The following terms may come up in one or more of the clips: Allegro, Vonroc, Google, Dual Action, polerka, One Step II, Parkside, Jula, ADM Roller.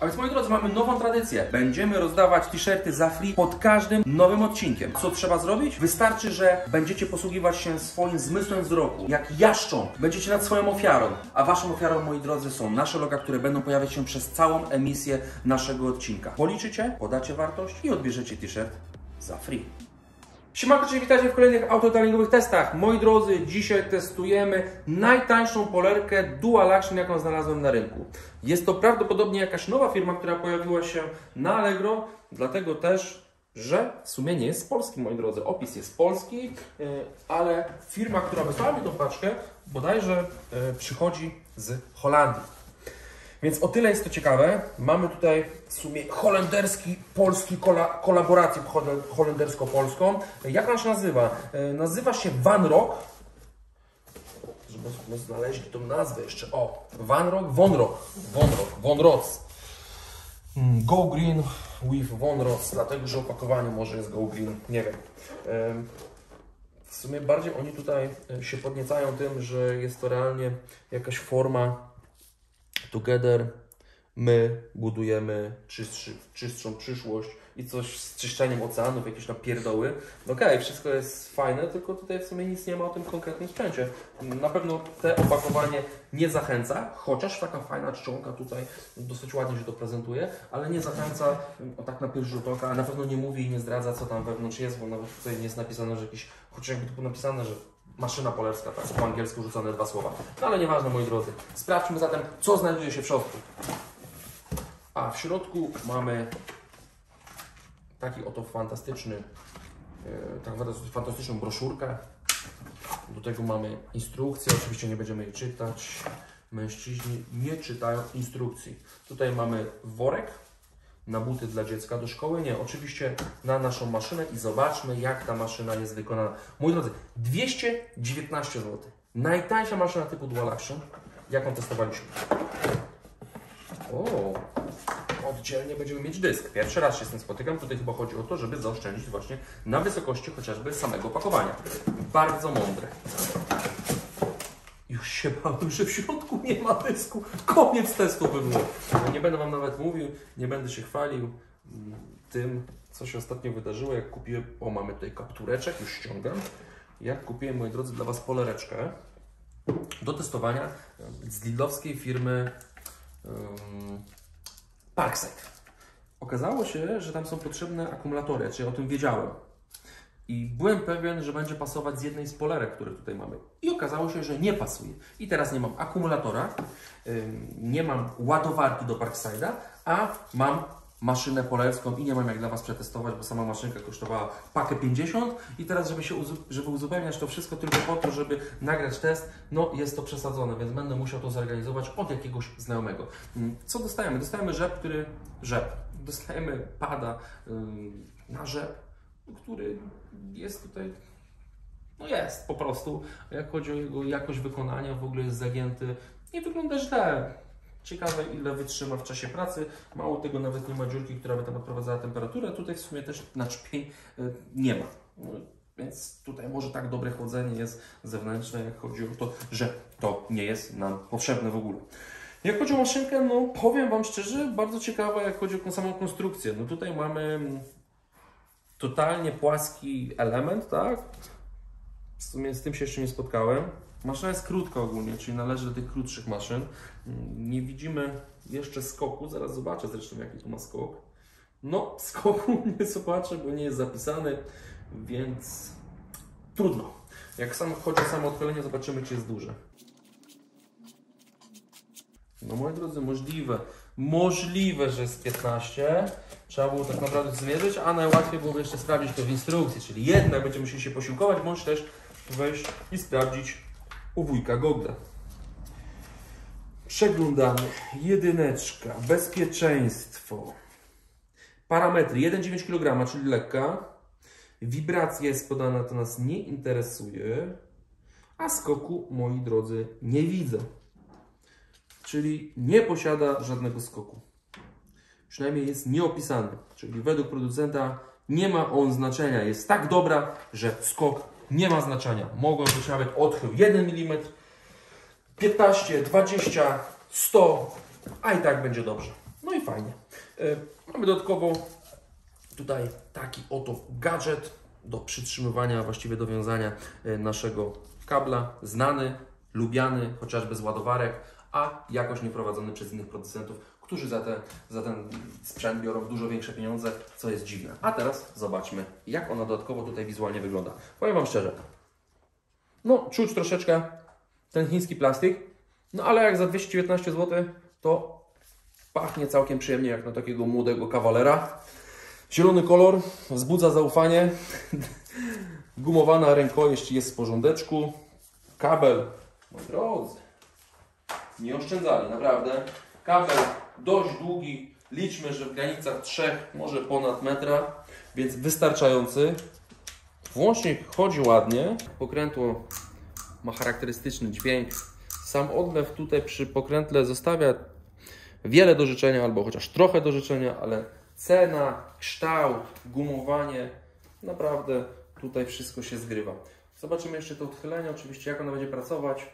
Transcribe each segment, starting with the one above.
A więc, moi drodzy, mamy nową tradycję. Będziemy rozdawać t-shirty za free pod każdym nowym odcinkiem. Co trzeba zrobić? Wystarczy, że będziecie posługiwać się swoim zmysłem wzroku, jak jaszczą. Będziecie nad swoją ofiarą. A waszą ofiarą, moi drodzy, są nasze loga, które będą pojawiać się przez całą emisję naszego odcinka. Policzycie, podacie wartość i odbierzecie t-shirt za free. Siemanko, cześć, witajcie w kolejnych autodetalingowych testach. Moi drodzy, dzisiaj testujemy najtańszą polerkę Dual Action, jaką znalazłem na rynku. Jest to prawdopodobnie jakaś nowa firma, która pojawiła się na Allegro, dlatego też, że w sumie nie jest z Polski, moi drodzy. Opis jest polski, ale firma, która wysłała mi tą paczkę, bodajże przychodzi z Holandii. Więc o tyle jest to ciekawe. Mamy tutaj w sumie holenderski-polski kolaborację holendersko-polską. Jak ona się nazywa? Nazywa się Vonroc. Żebyśmy znaleźli tą nazwę jeszcze. O, Vonroc. Go green with Vonroc. Dlatego, że opakowanie może jest go green. Nie wiem. W sumie bardziej oni tutaj się podniecają tym, że jest to realnie jakaś forma together, my budujemy czystszą przyszłość i coś z czyszczeniem oceanów, jakieś napierdoły. Okej, wszystko jest fajne, tylko tutaj w sumie nic nie ma o tym konkretnym sprzęcie. Na pewno te opakowanie nie zachęca, chociaż taka fajna czcionka tutaj dosyć ładnie się to prezentuje, ale nie zachęca tak na pierwszy rzut oka, a na pewno nie mówi i nie zdradza, co tam wewnątrz jest, bo nawet tutaj nie jest napisane, że jakiś, chociaż jakby to było napisane, że maszyna polerska, tak, po angielsku rzucone dwa słowa. No ale nieważne, moi drodzy. Sprawdźmy zatem, co znajduje się w środku. A w środku mamy taki oto fantastyczny, fantastyczną broszurkę. Do tego mamy instrukcję, oczywiście nie będziemy jej czytać. Mężczyźni nie czytają instrukcji. Tutaj mamy worek na buty dla dziecka do szkoły, nie, oczywiście na naszą maszynę i zobaczmy, jak ta maszyna jest wykonana. Moi drodzy, 219 zł. Najtańsza maszyna typu Dual Action, jaką testowaliśmy. O, oddzielnie będziemy mieć dysk. Pierwszy raz się z tym spotykam. Tutaj chyba chodzi o to, żeby zaoszczędzić właśnie na wysokości chociażby samego opakowania. Bardzo mądre. Już się bałem, że w środku nie ma dysku. Koniec testu by było. Nie będę Wam nawet mówił, nie będę się chwalił tym, co się ostatnio wydarzyło, jak kupiłem... O, mamy tutaj kaptureczek, już ściągam. Jak kupiłem, moi drodzy, dla Was polereczkę do testowania z lidlowskiej firmy Parkside. Okazało się, że tam są potrzebne akumulatory, ja o tym wiedziałem. I byłem pewien, że będzie pasować z jednej z polerek, które tutaj mamy. I okazało się, że nie pasuje. I teraz nie mam akumulatora, nie mam ładowarki do Parkside'a, a mam maszynę polerską i nie mam jak dla Was przetestować, bo sama maszynka kosztowała pakę 50 i teraz, żeby uzupełniać to wszystko tylko po to, żeby nagrać test, no jest to przesadzone, więc będę musiał to zorganizować od jakiegoś znajomego. Co dostajemy? Dostajemy Dostajemy pada na rzep, który jest tutaj, no jest po prostu, jak chodzi o jego jakość wykonania, w ogóle jest zagięty, nie wygląda źle. Ciekawe, ile wytrzyma w czasie pracy. Mało tego, nawet nie ma dziurki, która by tam odprowadzała temperaturę. Tutaj w sumie też naczpień nie ma. No, więc tutaj może tak dobre chłodzenie jest zewnętrzne, jak chodzi o to, że to nie jest nam potrzebne w ogóle. Jak chodzi o maszynkę, no powiem Wam szczerze, bardzo ciekawa, jak chodzi o tą samą konstrukcję. No tutaj mamy totalnie płaski element, tak? W sumie z tym się jeszcze nie spotkałem. Maszyna jest krótka ogólnie, czyli należy do tych krótszych maszyn. Nie widzimy jeszcze skoku, zaraz zobaczę zresztą, jaki tu ma skok. No, skoku nie zobaczę, bo nie jest zapisany, więc trudno. Jak chodzi o samo odchylenie, zobaczymy, czy jest duże. No, moi drodzy, możliwe, że jest 15. Trzeba było tak naprawdę zmierzyć, a najłatwiej byłoby jeszcze sprawdzić to w instrukcji, czyli jednak będziemy musieli się posiłkować, bądź też wejść i sprawdzić u wujka Gogla. Przeglądamy. Jedyneczka. Bezpieczeństwo. Parametry. 1,9 kg, czyli lekka. Wibracja jest podana, to nas nie interesuje. A skoku, moi drodzy, nie widzę. Czyli nie posiada żadnego skoku. Przynajmniej jest nieopisany. Czyli według producenta nie ma on znaczenia. Jest tak dobra, że skok nie ma znaczenia. Mogą być nawet odchył 1 mm, 15, 20, 100, a i tak będzie dobrze. No i fajnie. Mamy dodatkowo tutaj taki oto gadżet do przytrzymywania, właściwie do wiązania naszego kabla. Znany, lubiany, chociażby z ładowarek, a jakoś nieprowadzony przez innych producentów, którzy za ten sprzęt biorą dużo większe pieniądze, co jest dziwne. A teraz zobaczmy, jak ona dodatkowo tutaj wizualnie wygląda. Powiem Wam szczerze, no czuć troszeczkę ten chiński plastik, no ale jak za 219 zł, to pachnie całkiem przyjemnie jak na takiego młodego kawalera. Zielony kolor, wzbudza zaufanie, gumowana rękojeść jest z porządeczku, kabel, moi drodzy, nie oszczędzali, naprawdę. Kabel dość długi, liczmy, że w granicach 3, może ponad metra, więc wystarczający. Włącznik chodzi ładnie, pokrętło ma charakterystyczny dźwięk, sam odlew tutaj przy pokrętle zostawia wiele do życzenia, albo chociaż trochę do życzenia, ale cena, kształt, gumowanie, naprawdę tutaj wszystko się zgrywa. Zobaczymy jeszcze to odchylenie, oczywiście jak ono będzie pracować.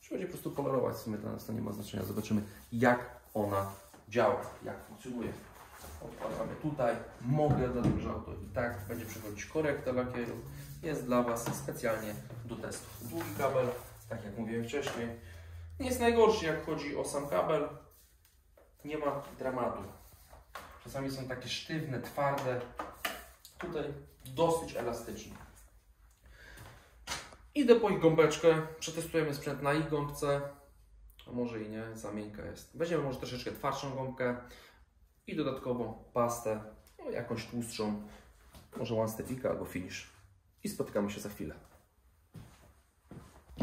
Trzeba będzie po prostu polerować, w sumie dla nas to nie ma znaczenia. Zobaczymy jak ona działa, jak funkcjonuje. Odpalamy tutaj, mogę, dlatego że auto i tak będzie przechodzić korektę lakieru. Jest dla Was specjalnie do testów. Długi kabel, tak jak mówiłem wcześniej. Nie jest najgorszy jak chodzi o sam kabel. Nie ma dramatu. Czasami są takie sztywne, twarde. Tutaj dosyć elastyczne. Idę po ich gąbeczkę, przetestujemy sprzęt na ich gąbce. A może i nie, za miękka jest. Weźmiemy może troszeczkę twardszą gąbkę i dodatkowo pastę, no jakąś tłustszą, może One Step II albo Finish. I spotykamy się za chwilę.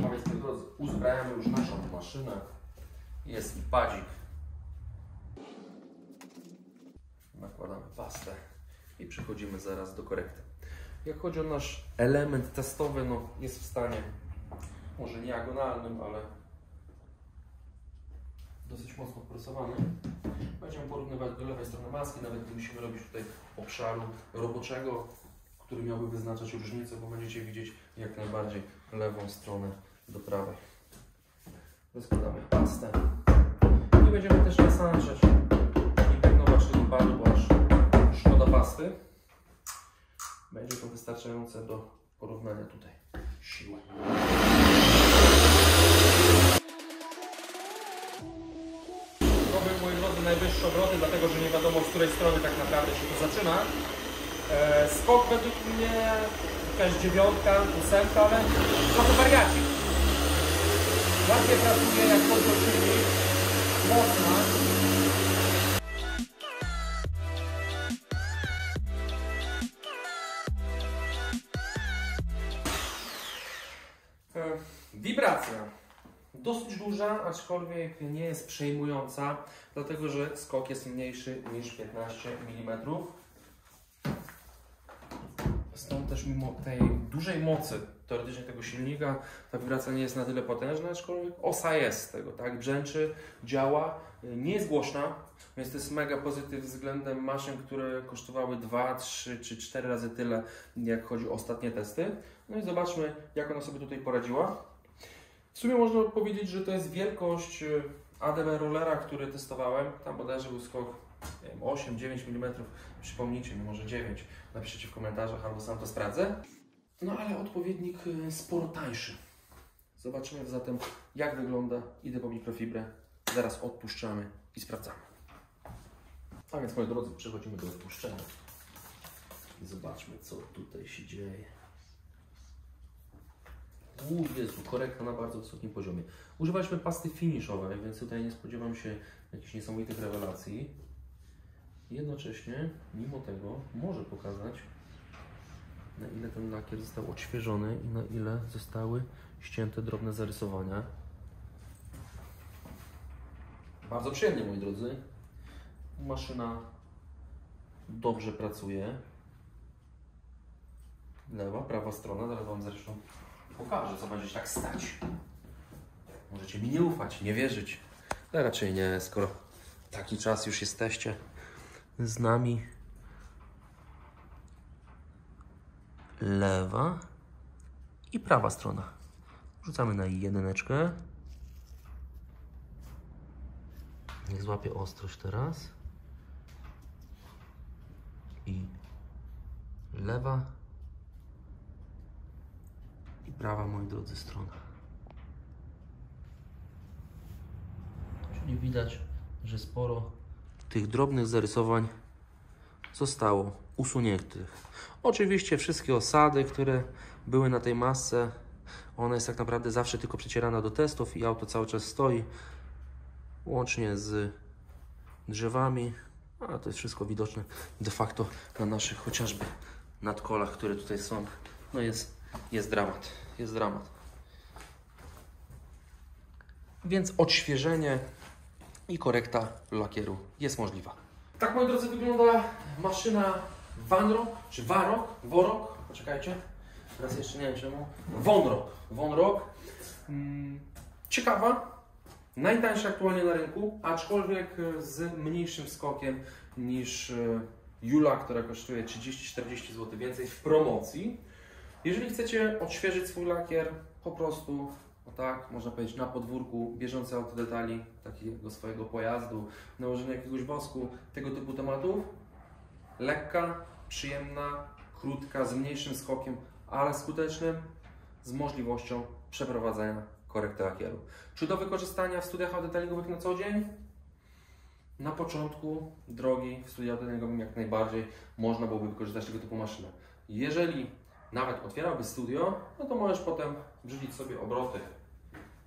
A więc, moi drodzy, uzbrajamy już naszą maszynę. Jest i padzik. Nakładamy pastę i przechodzimy zaraz do korekty. Jak chodzi o nasz element testowy, no jest w stanie, może nie agonalnym, ale dosyć mocno wprysowany. Będziemy porównywać do lewej strony maski, nawet nie musimy robić tutaj obszaru roboczego, który miałby wyznaczać różnicę, bo będziecie widzieć jak najbardziej lewą stronę do prawej. Rozkładamy pastę i będziemy też nasanczać i wygnować do padu, bo aż szkoda pasty. Będzie to wystarczające do porównania tutaj siły. Robię, moi drodzy, najwyższe obroty, dlatego że nie wiadomo z której strony tak naprawdę się to zaczyna. Skok według mnie jakaś 9, 8, ale trochę wariacik. Ładnie pracuje jak podróżniki, mocna. Wibracja dosyć duża, aczkolwiek nie jest przejmująca, dlatego że skok jest mniejszy niż 15 mm. Stąd też mimo tej dużej mocy teoretycznie tego silnika ta wibracja nie jest na tyle potężna, aczkolwiek osa jest tego, tak? Brzęczy, działa, nie jest głośna, więc to jest mega pozytyw względem maszyn, które kosztowały 2, 3 czy 4 razy tyle, jak chodzi o ostatnie testy. No i zobaczmy, jak ona sobie tutaj poradziła. W sumie można powiedzieć, że to jest wielkość ADM Rollera, który testowałem. Tam bodajże był skok 8-9 mm. Przypomnijcie mi, może 9. Napiszcie w komentarzach albo sam to sprawdzę. No ale odpowiednik sporo tańszy. Zobaczymy zatem jak wygląda. Idę po mikrofibrę. Zaraz odpuszczamy i sprawdzamy. A więc moi drodzy, przechodzimy do odpuszczenia. I zobaczmy co tutaj się dzieje. Jezu, korekta na bardzo wysokim poziomie. Używaliśmy pasty finiszowej, więc tutaj nie spodziewam się jakichś niesamowitych rewelacji. Jednocześnie, mimo tego, może pokazać, na ile ten lakier został odświeżony i na ile zostały ścięte drobne zarysowania. Bardzo przyjemnie, moi drodzy. Maszyna dobrze pracuje. Lewa, prawa strona, zaraz Wam zresztą pokażę, co będzie tak stać. Możecie mi nie ufać, nie wierzyć. Ale raczej nie, skoro taki czas już jesteście z nami. Lewa i prawa strona. Rzucamy na 1. Niech złapie ostrość teraz. I lewa. I prawa, moi drodzy, strona. Czyli widać, że sporo tych drobnych zarysowań zostało usuniętych. Oczywiście wszystkie osady, które były na tej masce, ona jest tak naprawdę zawsze tylko przecierana do testów i auto cały czas stoi, łącznie z drzewami, ale to jest wszystko widoczne de facto na naszych chociażby nadkolach, które tutaj są. No jest dramat, jest dramat. Więc odświeżenie i korekta lakieru jest możliwa. Tak, moi drodzy, wygląda maszyna Vonroc, poczekajcie, teraz jeszcze nie wiem czemu, Vonroc. Ciekawa, najtańsza aktualnie na rynku, aczkolwiek z mniejszym skokiem niż Jula, która kosztuje 30-40 zł więcej w promocji. Jeżeli chcecie odświeżyć swój lakier, po prostu, o tak, można powiedzieć, na podwórku, bieżące auto detali takiego swojego pojazdu, nałożenie jakiegoś wosku, tego typu tematów, lekka, przyjemna, krótka, z mniejszym skokiem, ale skutecznym, z możliwością przeprowadzenia korekty lakieru. Czy do wykorzystania w studiach autodetalingowych na co dzień? Na początku drogi w studiach autodetalingowym jak najbardziej można byłoby wykorzystać tego typu maszynę. Jeżeli nawet otwierałby studio, no to możesz potem wrzucić sobie obroty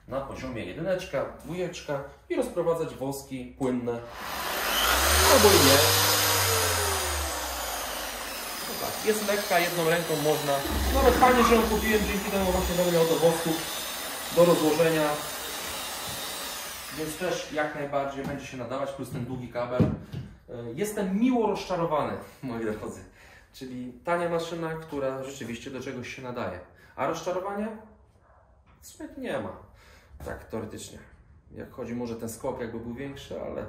na poziomie 1, 2 i rozprowadzać woski płynne albo i nie. No tak, jest lekka, jedną ręką można. Nawet fajnie, że ją kupiłem, dzięki temu właśnie będę miał do wosków do rozłożenia. Więc też jak najbardziej będzie się nadawać, plus ten długi kabel. Jestem miło rozczarowany, moi drodzy. Czyli tania maszyna, która rzeczywiście do czegoś się nadaje. A rozczarowania? W sumie nie ma. Tak, teoretycznie. Jak chodzi, może ten skok jakby był większy, ale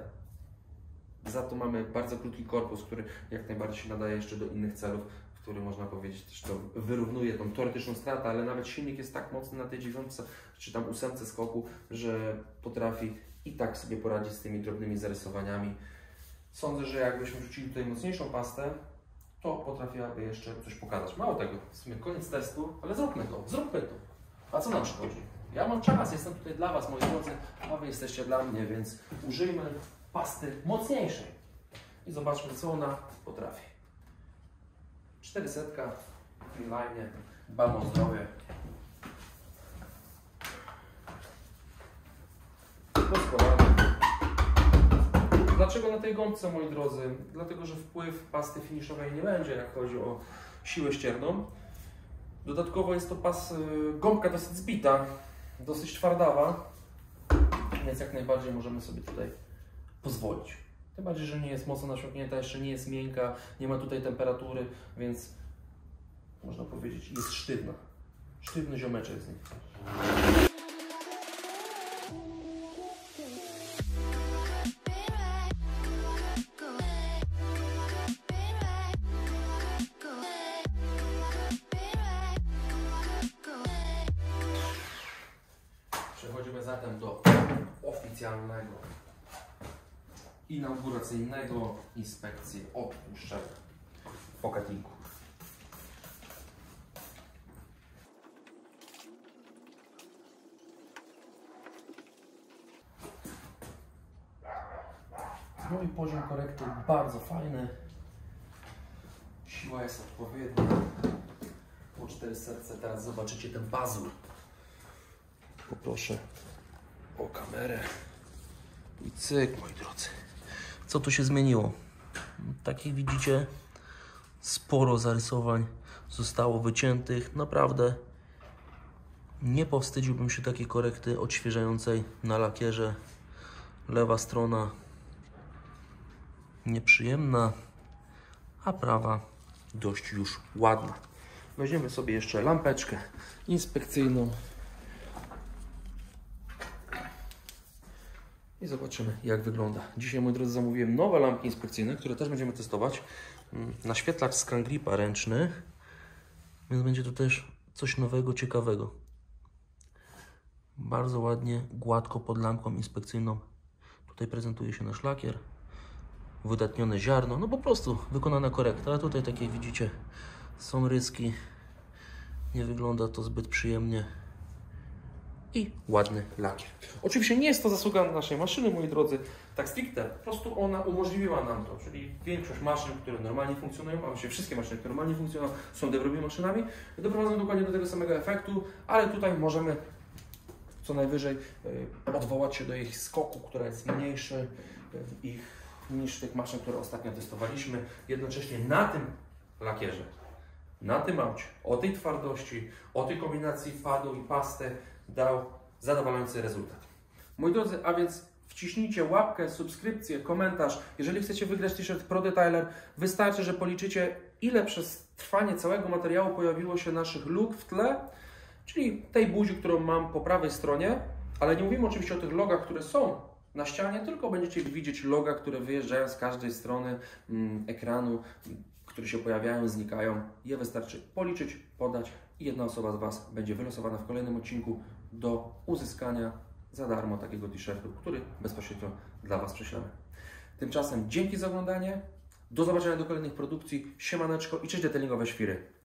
za to mamy bardzo krótki korpus, który jak najbardziej się nadaje jeszcze do innych celów, który można powiedzieć, że to wyrównuje tą teoretyczną stratę, ale nawet silnik jest tak mocny na tej 9 czy tam 8 skoku, że potrafi i tak sobie poradzić z tymi drobnymi zarysowaniami. Sądzę, że jakbyśmy rzucili tutaj mocniejszą pastę, to potrafiłaby jeszcze coś pokazać. Mało tego, w sumie koniec testu, ale zróbmy to. A co nam szkodzi? Ja mam czas, jestem tutaj dla Was, moi drodzy, a Wy jesteście dla mnie, więc użyjmy pasty mocniejszej i zobaczmy, co ona potrafi. 400, freeline, dbam o zdrowie. Dlaczego na tej gąbce, moi drodzy? Dlatego, że wpływ pasty finiszowej nie będzie, jak chodzi o siłę ścierną. Dodatkowo jest to gąbka dosyć zbita, dosyć twardawa, więc jak najbardziej możemy sobie tutaj pozwolić. Tym bardziej, że nie jest mocno nasiąknięta, jeszcze nie jest miękka, nie ma tutaj temperatury, więc można powiedzieć, jest sztywna. Sztywny ziomeczek z niej. Przechodzimy zatem do oficjalnego, inauguracyjnego inspekcji odpuszczenia pocketingu. No i poziom korekty bardzo fajny. Siła jest odpowiednia. Po 400 teraz zobaczycie ten pazur. Poproszę o kamerę. I cyk, moi drodzy. Co tu się zmieniło? Tak jak widzicie, sporo zarysowań zostało wyciętych. Naprawdę nie powstydziłbym się takiej korekty odświeżającej na lakierze. Lewa strona nieprzyjemna, a prawa dość już ładna. Weźmiemy sobie jeszcze lampeczkę inspekcyjną i zobaczymy, jak wygląda. Dzisiaj, moi drodzy, zamówiłem nowe lampki inspekcyjne, które też będziemy testować. Naświetlacz z kanglipa ręczny, więc będzie to też coś nowego, ciekawego. Bardzo ładnie, gładko pod lampką inspekcyjną Tutaj prezentuje się nasz lakier, wydatnione ziarno, no po prostu wykonana korekta, ale tutaj tak jak widzicie są ryski, nie wygląda to zbyt przyjemnie i ładny lakier. Oczywiście nie jest to zasługa naszej maszyny, moi drodzy, tak stricte, po prostu ona umożliwiła nam to, czyli większość maszyn, które normalnie funkcjonują, a właściwie wszystkie maszyny, które normalnie funkcjonują, są dobrymi maszynami, doprowadzą dokładnie do tego samego efektu, ale tutaj możemy co najwyżej odwołać się do ich skoku, który jest mniejszy niż tych maszyn, które ostatnio testowaliśmy. Jednocześnie na tym lakierze, na tym aucie, o tej twardości, o tej kombinacji padu i pasty dał zadowalający rezultat. Moi drodzy, a więc wciśnijcie łapkę, subskrypcję, komentarz. Jeżeli chcecie wygrać t-shirt Pro Detailer, wystarczy, że policzycie, ile przez trwanie całego materiału pojawiło się naszych luk w tle, czyli tej buzi, którą mam po prawej stronie, ale nie mówimy oczywiście o tych logach, które są na ścianie, tylko będziecie widzieć loga, które wyjeżdżają z każdej strony ekranu, które się pojawiają, znikają. Je wystarczy policzyć, podać i jedna osoba z Was będzie wylosowana w kolejnym odcinku do uzyskania za darmo takiego t-shirtu, który bezpośrednio dla Was prześlemy. Tymczasem dzięki za oglądanie, do zobaczenia do kolejnych produkcji, siemaneczko i cześć detailingowe świry.